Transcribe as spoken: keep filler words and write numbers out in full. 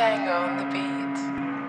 Django on the beat.